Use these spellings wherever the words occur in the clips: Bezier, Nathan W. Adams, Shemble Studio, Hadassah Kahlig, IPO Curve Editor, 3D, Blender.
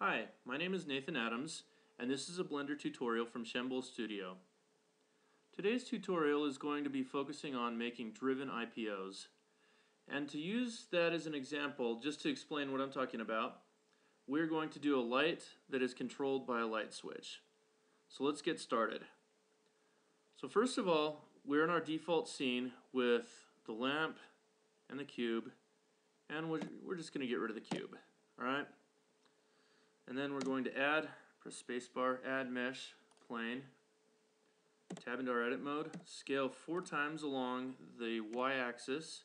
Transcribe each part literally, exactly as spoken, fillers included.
Hi, my name is Nathan Adams, and this is a Blender tutorial from Shemble Studio. Today's tutorial is going to be focusing on making driven I P Os. And to use that as an example, just to explain what I'm talking about, we're going to do a light that is controlled by a light switch. So let's get started. So first of all, we're in our default scene with the lamp and the cube, and we're just going to get rid of the cube. All right. And then we're going to add, press spacebar, add mesh, plane, tab into our edit mode, scale four times along the y-axis,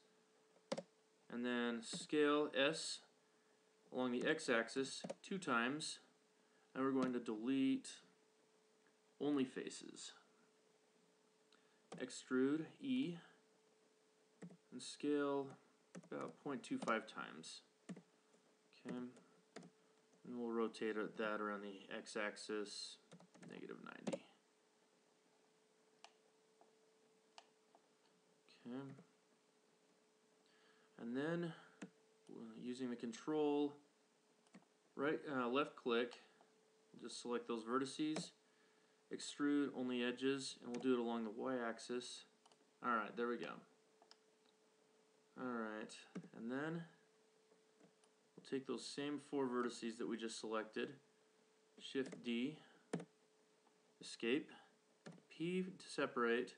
and then scale S along the x-axis two times, and we're going to delete only faces. Extrude E, and scale about zero point two five times. Okay. And we'll rotate that around the x-axis, negative ninety. Okay. And then, using the control, right, uh, left click, just select those vertices, extrude only edges, and we'll do it along the y-axis. All right, there we go. All right, and then we'll take those same four vertices that we just selected, Shift D, Escape, P to separate.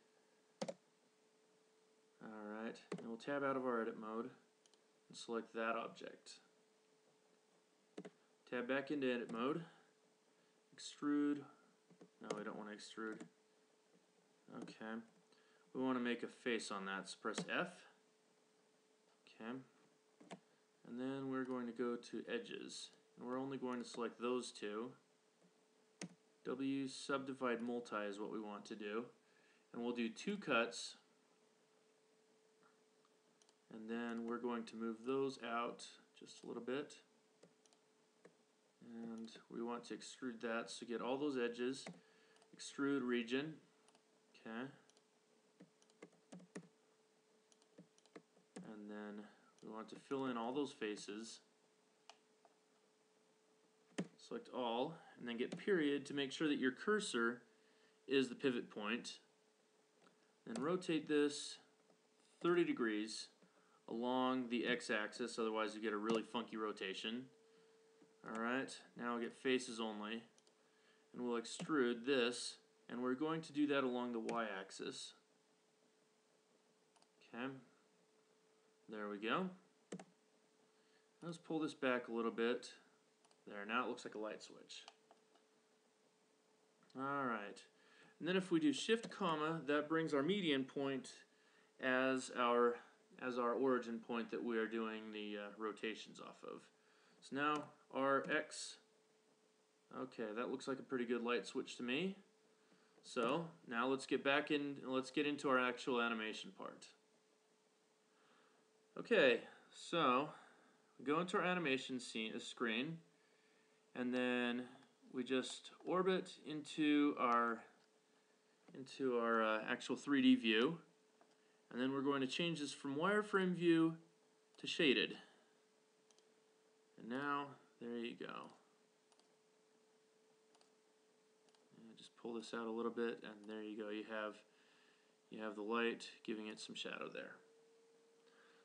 Alright, and we'll tab out of our edit mode and select that object. Tab back into edit mode, extrude. No, we don't want to extrude. Okay, we want to make a face on that, so press F. Okay. And then we're going to go to edges, and we're only going to select those two. W subdivide multi is what we want to do, and we'll do two cuts, and then we're going to move those out just a little bit, and we want to extrude that, so get all those edges, extrude region. Okay, and then we want to fill in all those faces. Select all, and then get period to make sure that your cursor is the pivot point. Then rotate this thirty degrees along the x-axis, otherwise you get a really funky rotation. Alright, now we'll get faces only. And we'll extrude this, and we're going to do that along the y-axis. Okay. There we go. Let's pull this back a little bit. There, now it looks like a light switch. Alright, and then if we do shift comma, that brings our median point as our as our origin point that we are doing the uh, rotations off of. So now our X, okay, that looks like a pretty good light switch to me. So now let's get back in, let's get into our actual animation part. Okay, so we go into our animation scene, screen, and then we just orbit into our into our uh, actual three D view, and then we're going to change this from wireframe view to shaded. And now there you go. And just pull this out a little bit, and there you go. You have you have the light giving it some shadow there.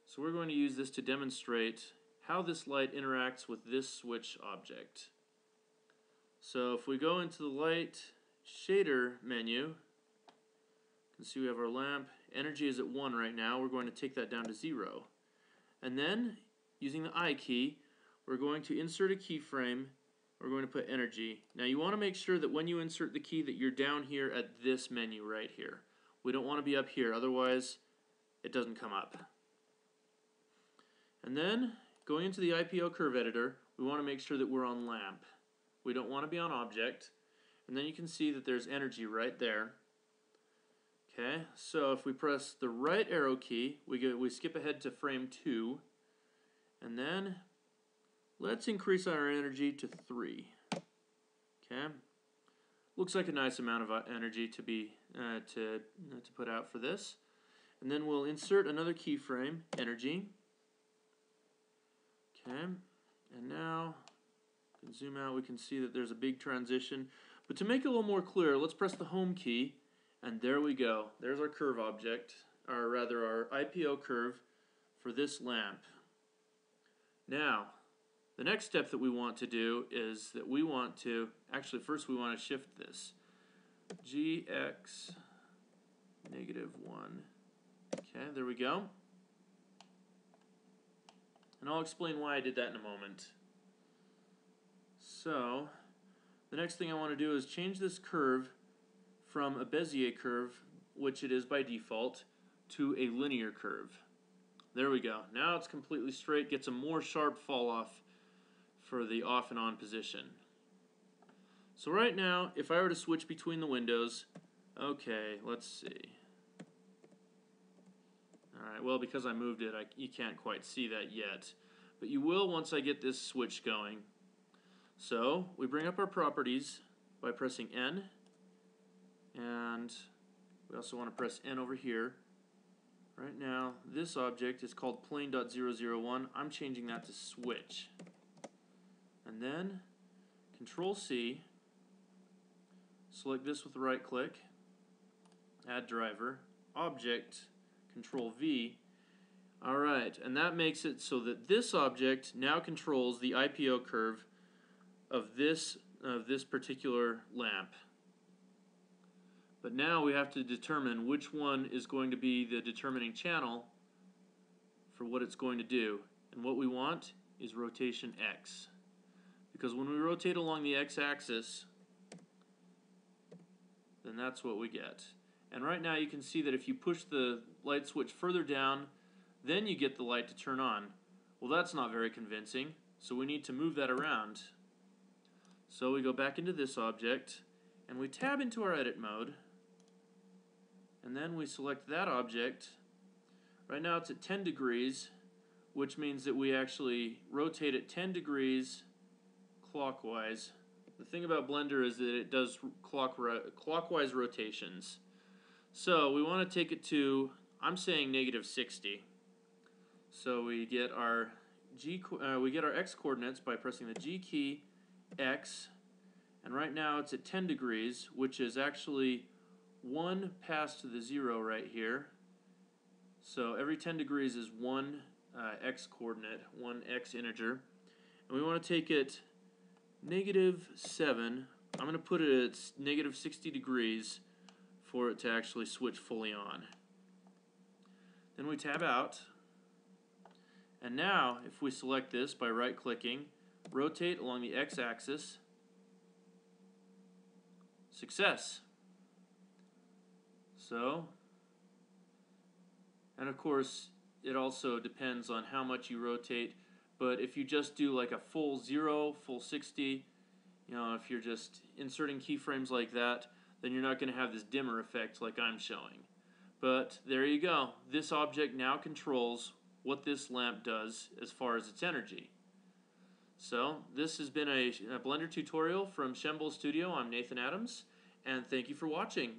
So we're going to use this to demonstrate how this light interacts with this switch object. So if we go into the light shader menu, you can see we have our lamp. Energy is at one right now. We're going to take that down to zero. And then, using the I key, we're going to insert a keyframe. We're going to put energy. Now you want to make sure that when you insert the key that you're down here at this menu right here. We don't want to be up here, otherwise it doesn't come up. And then, going into the I P O Curve Editor, we want to make sure that we're on lamp. We don't want to be on object. And then you can see that there's energy right there. Okay, so if we press the right arrow key, we go, we skip ahead to frame two. And then, let's increase our energy to three. Okay, looks like a nice amount of energy to be uh, to uh, to put out for this. And then we'll insert another keyframe, energy. Okay, and now We can zoom out, we can see that there's a big transition. But to make it a little more clear, let's press the home key, and there we go. There's our curve object, or rather our I P O curve for this lamp. Now, the next step that we want to do is that we want to, actually first we want to shift this. G X negative one. Okay, there we go. And I'll explain why I did that in a moment. So, the next thing I want to do is change this curve from a Bezier curve, which it is by default, to a linear curve. There we go. Now it's completely straight, gets a more sharp fall off for the off and on position. So right now, if I were to switch between the windows, okay, let's see. Alright, well, because I moved it, I, you can't quite see that yet. But you will once I get this switch going. So, we bring up our properties by pressing N. And we also want to press N over here. Right now, this object is called plane dot zero zero one. I'm changing that to switch. And then, control C. Select this with the right click. Add driver. Object. control V. Alright, and that makes it so that this object now controls the I P O curve of this, of this particular lamp. But now we have to determine which one is going to be the determining channel for what it's going to do. And what we want is rotation X. Because when we rotate along the X-axis, then that's what we get. And right now you can see that if you push the light switch further down, then you get the light to turn on. Well, that's not very convincing, so we need to move that around. So we go back into this object, and we tab into our edit mode, and then we select that object. Right now it's at ten degrees, which means that we actually rotate it ten degrees clockwise. The thing about Blender is that it does clock ro- clockwise rotations. So we want to take it to, I'm saying negative sixty. So we get our G, uh, we get our X coordinates by pressing the G key, X, and right now it's at ten degrees, which is actually one past the zero right here. So every ten degrees is one uh, X coordinate, one X integer. And we want to take it negative seven. I'm going to put it at negative sixty degrees. For it to actually switch fully on. Then we tab out, and now if we select this by right clicking, rotate along the X-axis, success. So, and of course it also depends on how much you rotate, but if you just do like a full zero, full sixty, you know, if you're just inserting keyframes like that, then you're not going to have this dimmer effect like I'm showing. But there you go. This object now controls what this lamp does as far as its energy. So this has been a, a Blender tutorial from Shemble Studio. I'm Nathan Adams, and thank you for watching.